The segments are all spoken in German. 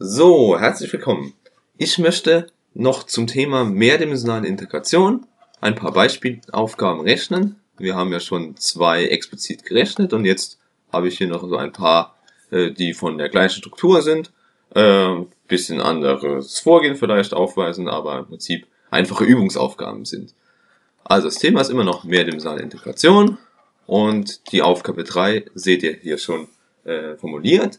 So, herzlich willkommen. Ich möchte noch zum Thema mehrdimensionale Integration ein paar Beispielaufgaben rechnen. Wir haben ja schon zwei explizit gerechnet und jetzt habe ich hier noch so ein paar, die von der gleichen Struktur sind. Bisschen anderes Vorgehen vielleicht aufweisen, aber im Prinzip einfache Übungsaufgaben sind. Also das Thema ist immer noch mehrdimensionale Integration und die Aufgabe 3 seht ihr hier schon formuliert.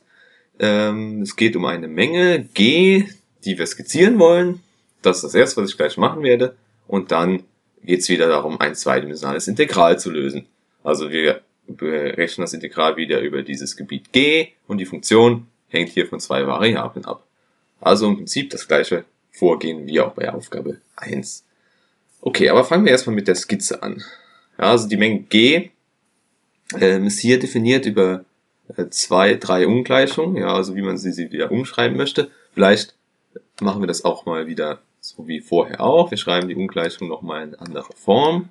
Es geht um eine Menge G, die wir skizzieren wollen. Das ist das erste, was ich gleich machen werde. Und dann geht es wieder darum, ein zweidimensionales Integral zu lösen. Also wir berechnen das Integral wieder über dieses Gebiet G und die Funktion hängt hier von zwei Variablen ab. Also im Prinzip das gleiche Vorgehen wie auch bei Aufgabe 1. Okay, aber fangen wir erstmal mit der Skizze an. Ja, also die Menge G ist hier definiert über 2, 3 Ungleichungen, ja, also wie man sie wieder umschreiben möchte. Vielleicht machen wir das auch mal wieder so wie vorher auch. Wir schreiben die Ungleichung nochmal in andere Form.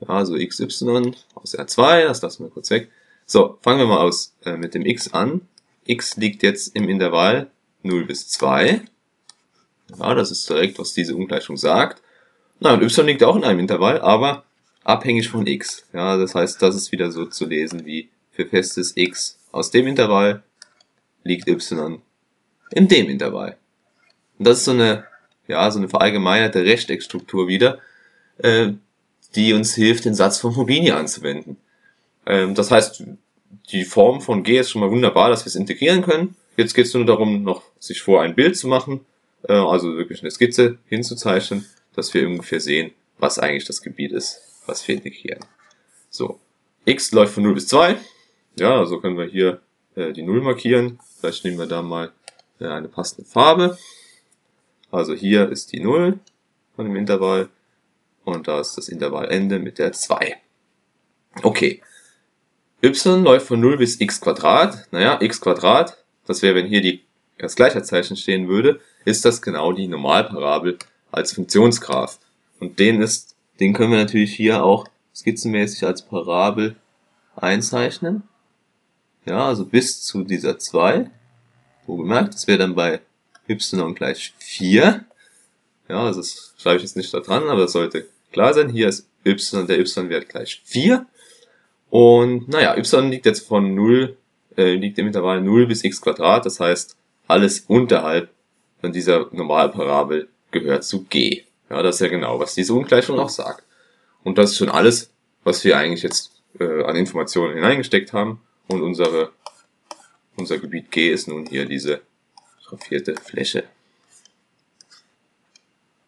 Ja, also xy aus R2, das lassen wir kurz weg. So, fangen wir mal mit dem x an. X liegt jetzt im Intervall 0 bis 2. Ja, das ist direkt, was diese Ungleichung sagt. Na, und y liegt auch in einem Intervall, aber abhängig von x. Ja, das heißt, das ist wieder so zu lesen wie für festes x aus dem Intervall liegt y in dem Intervall. Und das ist so eine, ja, so eine verallgemeinerte Rechteckstruktur wieder, die uns hilft, den Satz von Fubini anzuwenden. Das heißt, die Form von g ist schon mal wunderbar, dass wir es integrieren können. Jetzt geht es nur darum, noch sich vor ein Bild zu machen, also wirklich eine Skizze hinzuzeichnen, dass wir ungefähr sehen, was eigentlich das Gebiet ist, was wir integrieren. So, x läuft von 0 bis 2. Ja, also können wir hier die 0 markieren. Vielleicht nehmen wir da mal eine passende Farbe. Also hier ist die 0 von dem Intervall und da ist das Intervallende mit der 2. Okay, y läuft von 0 bis x². Naja, x², das wäre, wenn hier das Gleichheitszeichen stehen würde, ist das genau die Normalparabel als Funktionsgraph. Und den können wir natürlich hier auch skizzenmäßig als Parabel einzeichnen. Ja, also bis zu dieser 2. Wohlgemerkt, das wäre dann bei y gleich 4. Ja, also das schreibe ich jetzt nicht da dran, aber das sollte klar sein. Hier ist der y-Wert gleich 4. Und naja, y liegt jetzt von 0, liegt im Intervall 0 bis x². Das heißt, alles unterhalb von dieser Normalparabel gehört zu g. Ja, das ist ja genau, was diese Ungleichung auch sagt. Und das ist schon alles, was wir eigentlich jetzt an Informationen hineingesteckt haben. Und unser Gebiet G ist nun hier diese schraffierte Fläche.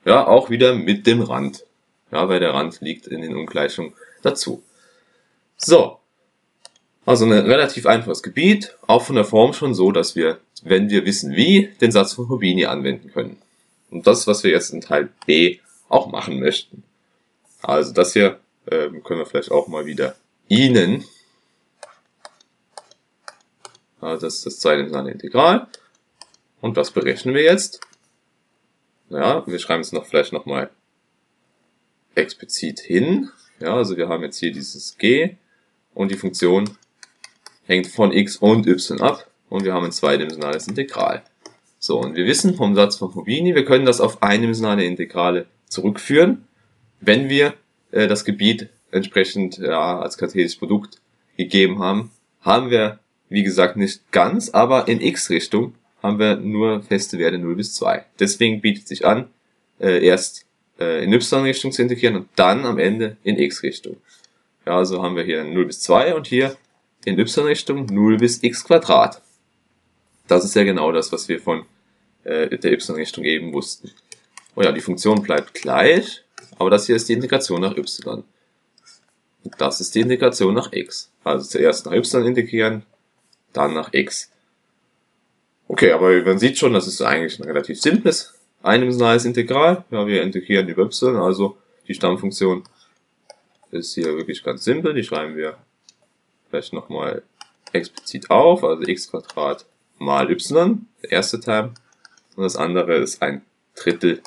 Ja, auch wieder mit dem Rand. Ja, weil der Rand liegt in den Ungleichungen dazu. So, also ein relativ einfaches Gebiet, auch von der Form schon so, dass wir, wenn wir wissen wie, den Satz von Fubini anwenden können. Und das, was wir jetzt in Teil B auch machen möchten. Also das hier können wir vielleicht auch mal wieder ihnen. Also das ist das zweidimensionale Integral. Und das berechnen wir jetzt. Ja, wir schreiben es noch vielleicht nochmal explizit hin. Ja, also wir haben jetzt hier dieses g und die Funktion hängt von x und y ab. Und wir haben ein zweidimensionales Integral. So, und wir wissen vom Satz von Fubini, wir können das auf eindimensionale Integrale zurückführen, wenn wir das Gebiet entsprechend als kartesisches Produkt gegeben haben. Haben wir, wie gesagt, nicht ganz, aber in x-Richtung haben wir nur feste Werte 0 bis 2. Deswegen bietet sich an, erst in y-Richtung zu integrieren und dann am Ende in x-Richtung. Ja, also haben wir hier 0 bis 2 und hier in y-Richtung 0 bis x². Das ist ja genau das, was wir von der y-Richtung eben wussten. Oh ja, die Funktion bleibt gleich, aber das hier ist die Integration nach y. Und das ist die Integration nach x. Also zuerst nach y integrieren, dann nach x. Okay, aber man sieht schon, das ist eigentlich ein relativ simples eindimensionales Integral. Ja, wir integrieren über y, also die Stammfunktion ist hier wirklich ganz simpel. Die schreiben wir vielleicht nochmal explizit auf, also x² mal y, der erste Term, und das andere ist 1/3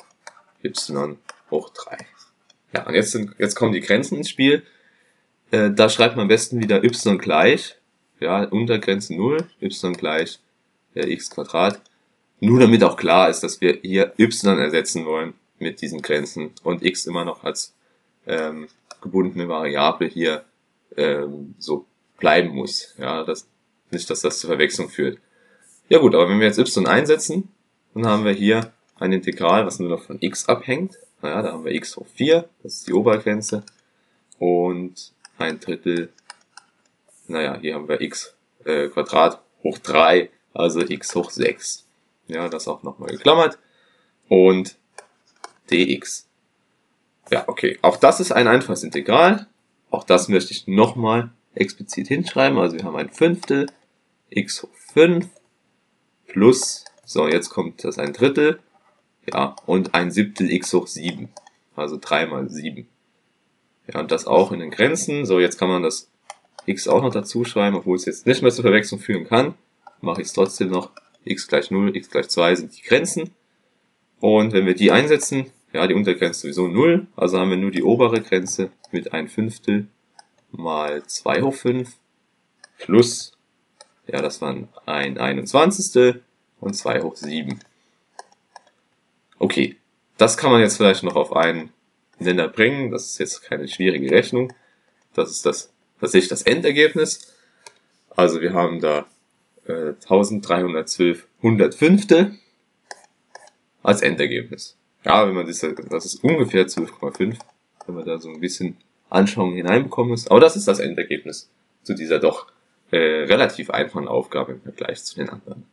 y hoch 3. Ja, und jetzt kommen die Grenzen ins Spiel. Da schreibt man am besten wieder y gleich ja, Untergrenze 0, y gleich x², nur damit auch klar ist, dass wir hier y ersetzen wollen mit diesen Grenzen und x immer noch als gebundene Variable hier so bleiben muss. Ja, das, nicht, dass das zur Verwechslung führt. Ja gut, aber wenn wir jetzt y einsetzen, dann haben wir hier ein Integral, was nur noch von x abhängt. Naja, da haben wir x hoch 4, das ist die Obergrenze, und 1/3, naja, hier haben wir x Quadrat hoch 3, also x hoch 6. Ja, das auch nochmal geklammert. Und dx. Ja, okay. Auch das ist ein einfaches Integral. Auch das möchte ich nochmal explizit hinschreiben. Also wir haben 1/5, x hoch 5, plus, so, jetzt kommt das 1/3, ja, und 1/7 x hoch 7. Also 3 mal 7. Ja, und das auch in den Grenzen. So, jetzt kann man das x auch noch dazu schreiben, obwohl es jetzt nicht mehr zur Verwechslung führen kann. Mache ich es trotzdem noch. X gleich 0, x gleich 2 sind die Grenzen. Und wenn wir die einsetzen, ja, die Untergrenze sowieso 0, also haben wir nur die obere Grenze mit 1/5 mal 2 hoch 5 plus, ja, das waren 1/21 und 2 hoch 7. Okay, das kann man jetzt vielleicht noch auf einen Nenner bringen, das ist jetzt keine schwierige Rechnung, das ist das tatsächlich das Endergebnis. Also wir haben da 1312/105 als Endergebnis. Ja, wenn man das, das ist ungefähr 12,5, wenn man da so ein bisschen Anschauung hineinbekommen muss. Aber das ist das Endergebnis zu dieser doch relativ einfachen Aufgabe im Vergleich zu den anderen.